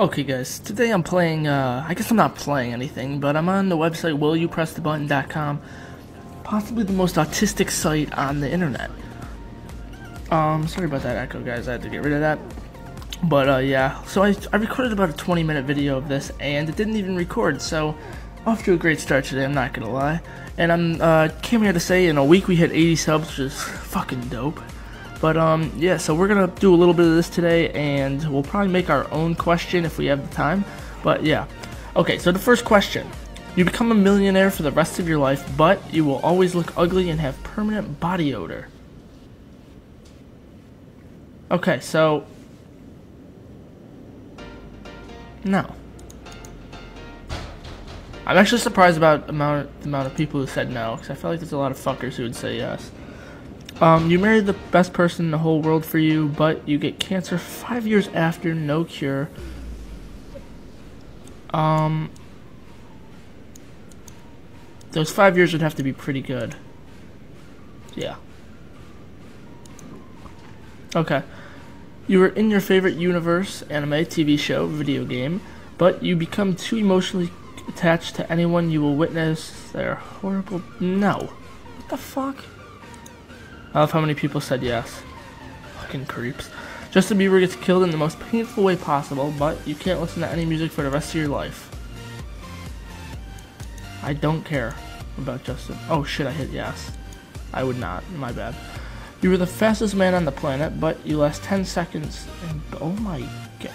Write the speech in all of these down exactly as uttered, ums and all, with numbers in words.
Okay guys, today I'm playing, uh, I guess I'm not playing anything, but I'm on the website Will You Press The Button dot com, possibly the most autistic site on the internet. Um, sorry about that echo guys, I had to get rid of that. But uh, yeah, so I, I recorded about a twenty minute video of this, and it didn't even record, so off to a great start today, I'm not gonna lie. And I'm, uh, came here to say in a week we had eighty subs, which is fucking dope. But, um, yeah, so we're going to do a little bit of this today, and we'll probably make our own question if we have the time. But, yeah. Okay, so the first question. You become a millionaire for the rest of your life, but you will always look ugly and have permanent body odor. Okay, so... no. I'm actually surprised about the amount of, the amount of people who said no, because I feel like there's a lot of fuckers who would say yes. Um, you marry the best person in the whole world for you, but you get cancer five years after, no cure. Um, those five years would have to be pretty good. Yeah. Okay. You were in your favorite universe, anime, T V show, video game, but you become too emotionally attached to anyone you will witness their horrible... no. What the fuck? I love how many people said yes. Fucking creeps. Justin Bieber gets killed in the most painful way possible, but you can't listen to any music for the rest of your life. I don't care about Justin. Oh shit, I hit yes. I would not. My bad. You were the fastest man on the planet, but you last ten seconds. And oh my god.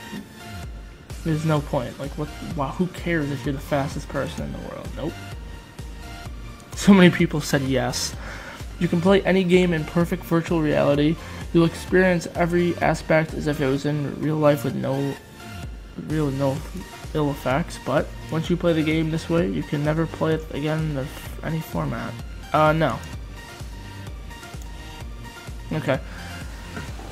There's no point. Like, what? Wow, who cares if you're the fastest person in the world? Nope. So many people said yes. You can play any game in perfect virtual reality. You'll experience every aspect as if it was in real life with no real no ill effects, but once you play the game this way, you can never play it again in any format. Uh, no. Okay.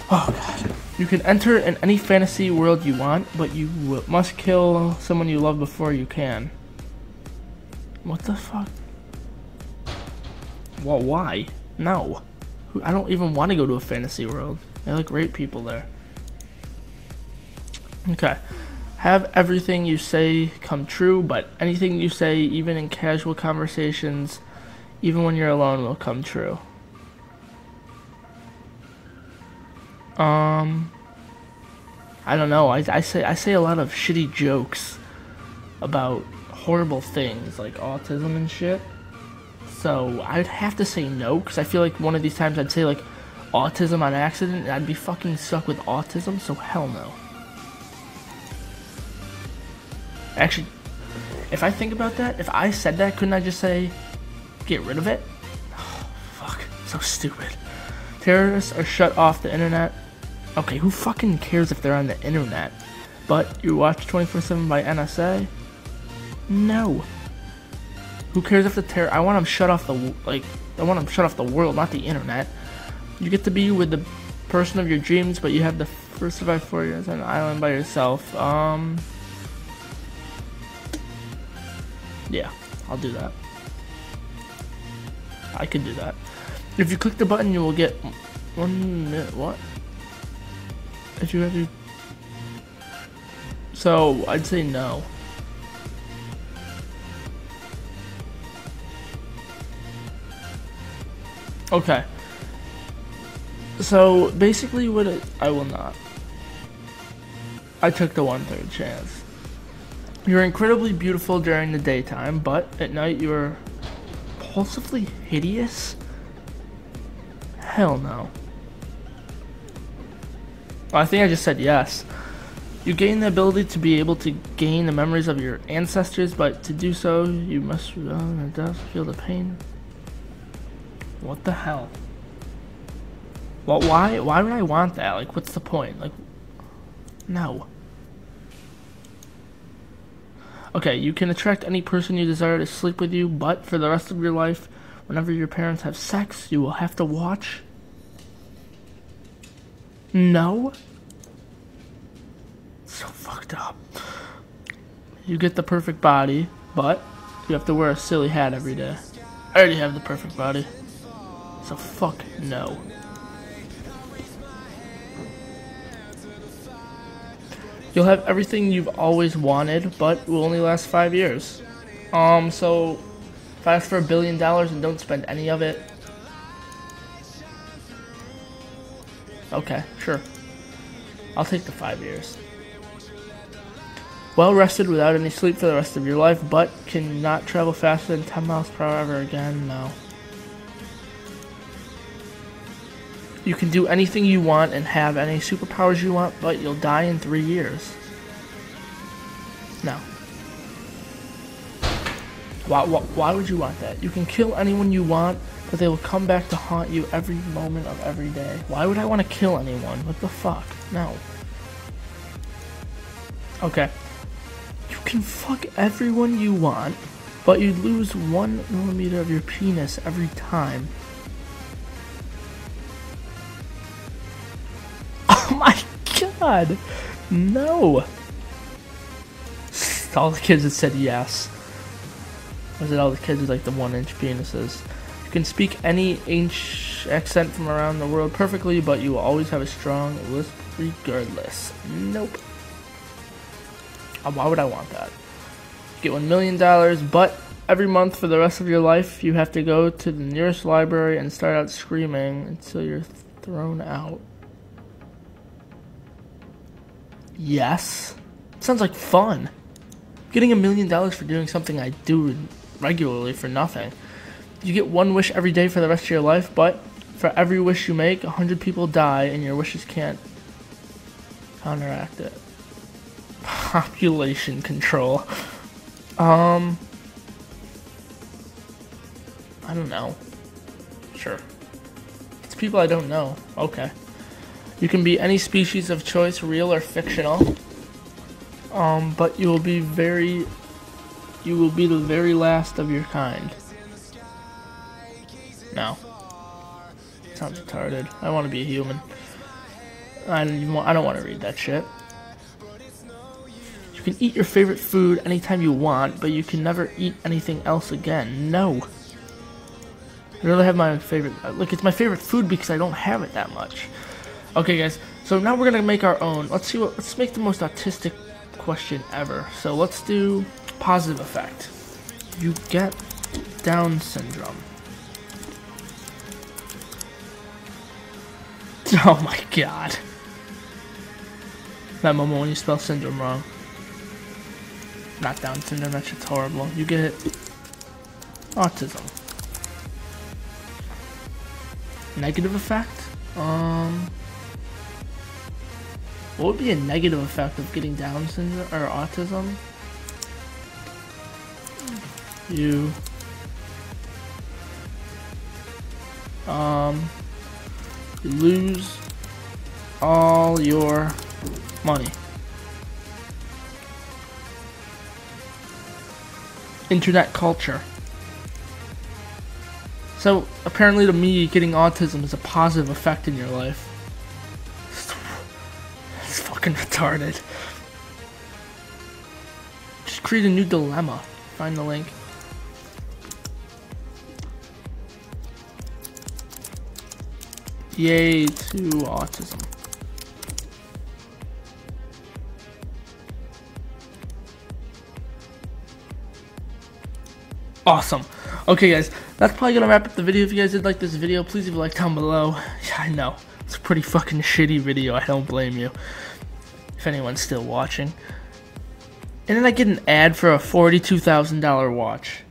Oh, God. You can enter in any fantasy world you want, but you will, must kill someone you love before you can. What the fuck? Well, why? No. I don't even want to go to a fantasy world. They look great people there. Okay. Have everything you say come true, but anything you say, even in casual conversations, even when you're alone, will come true. Um... I don't know. I, I say I say a lot of shitty jokes about horrible things, like autism and shit. So I'd have to say no, because I feel like one of these times I'd say, like, autism on accident, and I'd be fucking stuck with autism, so hell no. Actually, if I think about that, if I said that, couldn't I just say, get rid of it? Oh, fuck. So stupid. Terrorists are shut off the internet. Okay, who fucking cares if they're on the internet? But you watch twenty-four seven by N S A? No. Who cares if the terror? I want them shut off the like. I want them shut off the world, not the internet. You get to be with the person of your dreams, but you have to first survive four years on an island by yourself. Um. Yeah, I'll do that. I could do that. If you click the button, you will get one minute. What? If you have to. So I'd say no. Okay, so basically what it, I will not. I took the one-third chance. You're incredibly beautiful during the daytime, but at night you're repulsively hideous? Hell no. Well, I think I just said yes. You gain the ability to be able to gain the memories of your ancestors, but to do so, you must uh, feel the pain. What the hell? Well, why? Why would I want that? Like, what's the point? Like, no. Okay, you can attract any person you desire to sleep with you, but for the rest of your life, whenever your parents have sex, you will have to watch. No? So fucked up. You get the perfect body, but you have to wear a silly hat every day. I already have the perfect body. So fuck no. You'll have everything you've always wanted, but will only last five years. Um, so, if I ask for a billion dollars and don't spend any of it. Okay, sure. I'll take the five years. Well rested without any sleep for the rest of your life, but cannot travel faster than ten miles per hour ever again, no. You can do anything you want and have any superpowers you want, but you'll die in three years. No. Why, why, why would you want that? You can kill anyone you want, but they will come back to haunt you every moment of every day. Why would I want to kill anyone? What the fuck? No. Okay. You can fuck everyone you want, but you'd lose one millimeter of your penis every time. My god, no. All the kids that said yes. Was it all the kids with like the one inch penises? You can speak any inch accent from around the world perfectly, but you will always have a strong lisp regardless. Nope. Why would I want that? You get one million dollars, but every month for the rest of your life, you have to go to the nearest library and start out screaming until you're thrown out. Yes. Sounds like fun. Getting a million dollars for doing something I do regularly for nothing. You get one wish every day for the rest of your life, but for every wish you make, a hundred people die and your wishes can't counteract it. Population control. Um. I don't know. Sure. It's people I don't know. Okay. You can be any species of choice, real or fictional, um, but you will be very, you will be the very last of your kind. No. Sounds retarded. I want to be a human. I don't even want, I don't want to read that shit. You can eat your favorite food anytime you want, but you can never eat anything else again. No. I really have my favorite, look, it's my favorite food because I don't have it that much. Okay guys, so now we're gonna make our own. Let's see what, let's make the most autistic question ever. So let's do positive effect. You get Down syndrome. Oh my god. That moment when you spell syndrome wrong. Not Down syndrome, that shit's horrible. You get autism. Negative effect? Um... What would be a negative effect of getting Down syndrome or autism? You um you lose all your money. Internet culture. So apparently to me getting autism is a positive effect in your life. Retarded. Just create a new dilemma. Find the link. Yay to autism. Awesome. Okay guys, that's probably gonna wrap up the video. If you guys did like this video, please leave a like down below. Yeah, I know. It's a pretty fucking shitty video. I don't blame you. If anyone's still watching. And then I get an ad for a forty-two thousand dollar watch.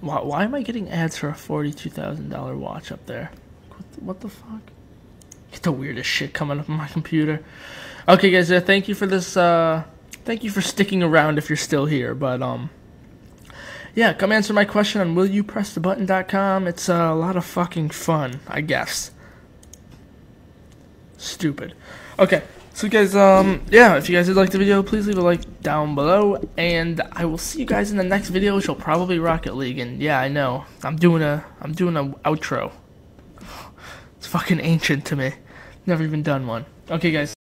Why, why am I getting ads for a forty-two thousand dollar watch up there? What the, what the fuck? Get the weirdest shit coming up on my computer. Okay guys, uh, thank you for this, uh, thank you for sticking around if you're still here, but, um, yeah, come answer my question on will you press the button dot com. It's uh, a lot of fucking fun, I guess. Stupid. Okay, so guys, um, yeah, if you guys did like the video, please leave a like down below, and I will see you guys in the next video, which will probably be Rocket League, and yeah, I know, I'm doing a, I'm doing a outro. It's fucking ancient to me. Never even done one. Okay, guys.